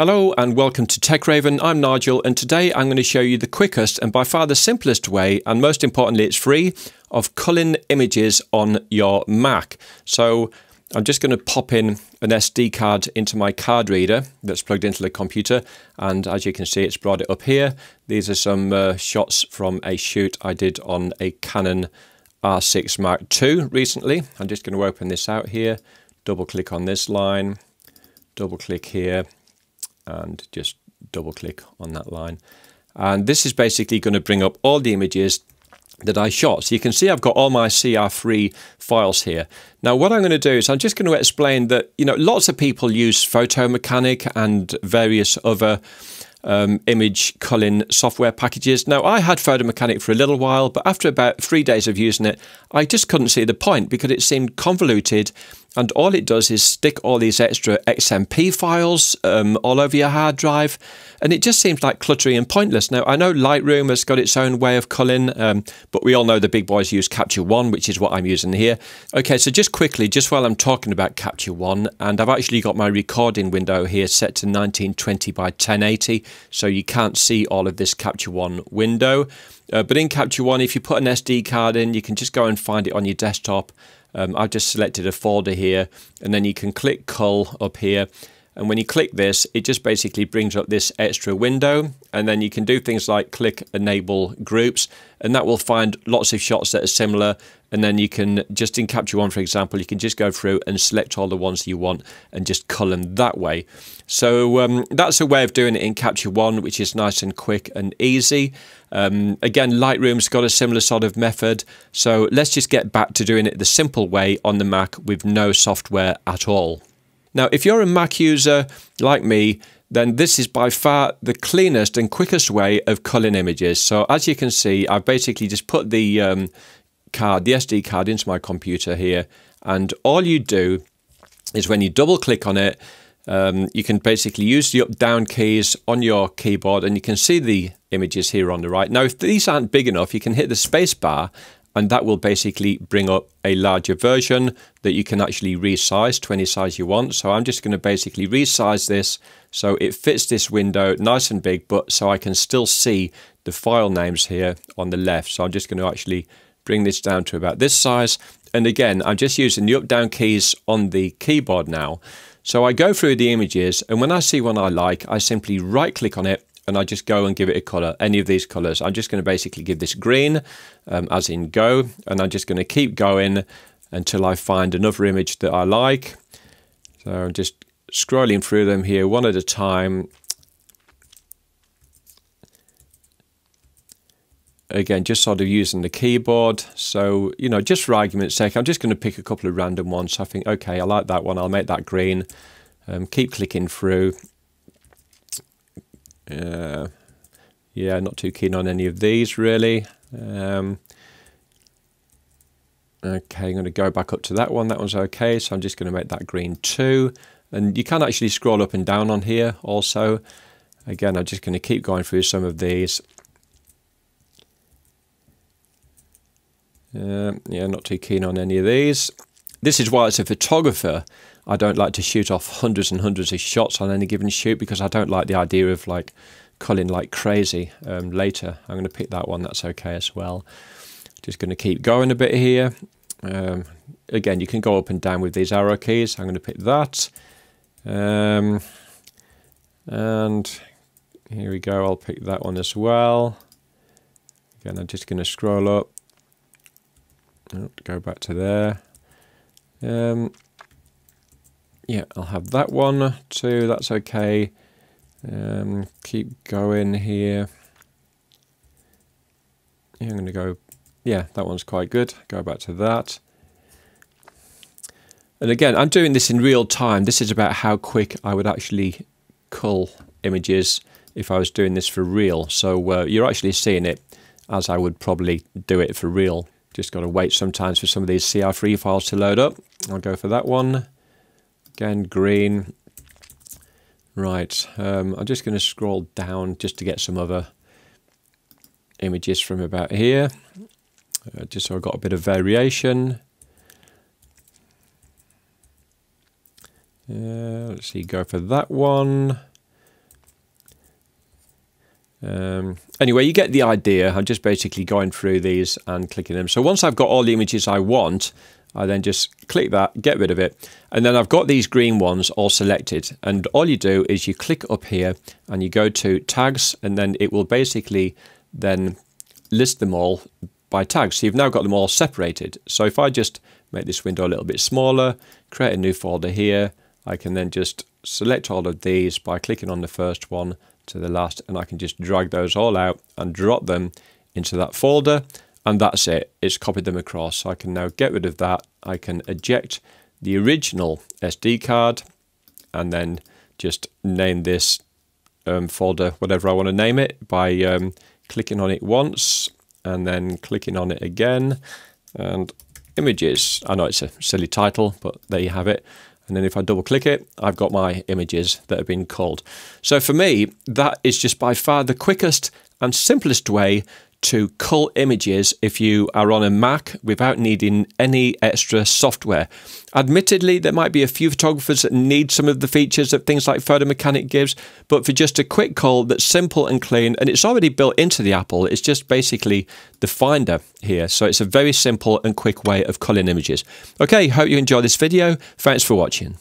Hello and welcome to TechRaven. I'm Nigel, and today I'm going to show you the quickest and by far the simplest way, and most importantly it's free, of culling images on your Mac. So I'm just going to pop in an SD card into my card reader that's plugged into the computer, and as you can see it's brought it up here. These are some shots from a shoot I did on a Canon R6 Mark II recently. I'm just going to open this out here, double click on this line, double click here, and just double click on that line. And this is basically going to bring up all the images that I shot. So you can see I've got all my CR3 files here. Now what I'm going to do is I'm just going to explain that, you know, lots of people use Photo Mechanic and various other image culling software packages. Now I had Photo Mechanic for a little while, but after about 3 days of using it, I just couldn't see the point because it seemed convoluted, and all it does is stick all these extra XMP files all over your hard drive, and it just seems like cluttery and pointless. Now I know Lightroom has got its own way of culling, but we all know the big boys use Capture One, which is what I'm using here. Okay, so just quickly, just while I'm talking about Capture One, and I've actually got my recording window here set to 1920 by 1080. So you can't see all of this Capture One window, but in Capture One, if you put an SD card in, you can just go and find it on your desktop. I've just selected a folder here, and then you can click cull up here, and when you click this, it just basically brings up this extra window, and then you can do things like click enable groups, and that will find lots of shots that are similar. And then you can just, in Capture One, for example, you can just go through and select all the ones you want and just cull them that way. So that's a way of doing it in Capture One, which is nice and quick and easy. Again, Lightroom's got a similar sort of method. So let's just get back to doing it the simple way on the Mac with no software at all. Now, if you're a Mac user like me, then this is by far the cleanest and quickest way of culling images. So as you can see, I've basically just put the SD card into my computer here, and all you do is when you double click on it, you can basically use the up down keys on your keyboard, and you can see the images here on the right. Now if these aren't big enough, you can hit the space bar, and that will basically bring up a larger version that you can actually resize to any size you want. So I'm just going to basically resize this so it fits this window nice and big, but so I can still see the file names here on the left. So I'm just going to actually bring this down to about this size, and again I'm just using the up down keys on the keyboard now. So I go through the images, and when I see one I like, I simply right click on it and I just go and give it a color, any of these colors. I'm just going to basically give this green, as in go, and I'm just going to keep going until I find another image that I like. So I'm just scrolling through them here one at a time. Again, just sort of using the keyboard. So, you know, just for argument's sake, I'm just going to pick a couple of random ones. I think, okay, I like that one, I'll make that green. Keep clicking through. Yeah, not too keen on any of these really. Okay, I'm going to go back up to that one. That one's okay, so I'm just going to make that green too. And you can actually scroll up and down on here also. Again, I'm just going to keep going through some of these. Yeah, not too keen on any of these. This is why, as a photographer, I don't like to shoot off hundreds and hundreds of shots on any given shoot, because I don't like the idea of like culling like crazy later. I'm going to pick that one, that's okay as well. Just going to keep going a bit here. Again, you can go up and down with these arrow keys. I'm going to pick that. And here we go, I'll pick that one as well. Again, I'm just going to scroll up. Go back to there. Yeah, I'll have that one too, that's okay. Keep going here. Yeah, I'm going to go, yeah, that one's quite good. Go back to that. And again, I'm doing this in real time. This is about how quick I would actually cull images if I was doing this for real. So you're actually seeing it as I would probably do it for real. Just got to wait sometimes for some of these CR3 files to load up. I'll go for that one. Again, green. Right, I'm just going to scroll down just to get some other images from about here. Just so I've got a bit of variation. Let's see, go for that one. Anyway, you get the idea. I'm just basically going through these and clicking them. So once I've got all the images I want, I then just click that, get rid of it, and then I've got these green ones all selected. And all you do is you click up here and you go to tags, and then it will basically then list them all by tags. So you've now got them all separated. So if I just make this window a little bit smaller, create a new folder here, I can then just select all of these by clicking on the first one to the last, and I can just drag those all out and drop them into that folder. And that's it, it's copied them across. So I can now get rid of that. I can eject the original SD card and then just name this folder whatever I want to name it by clicking on it once and then clicking on it again, and images. I know it's a silly title, but there you have it. And then if I double click it, I've got my images that have been culled. So for me, that is just by far the quickest and simplest way to cull images if you are on a Mac without needing any extra software. Admittedly, there might be a few photographers that need some of the features that things like Photo Mechanic gives, but for just a quick cull that's simple and clean, and it's already built into the Apple, it's just basically the Finder here. So it's a very simple and quick way of culling images. Okay, hope you enjoy this video. Thanks for watching.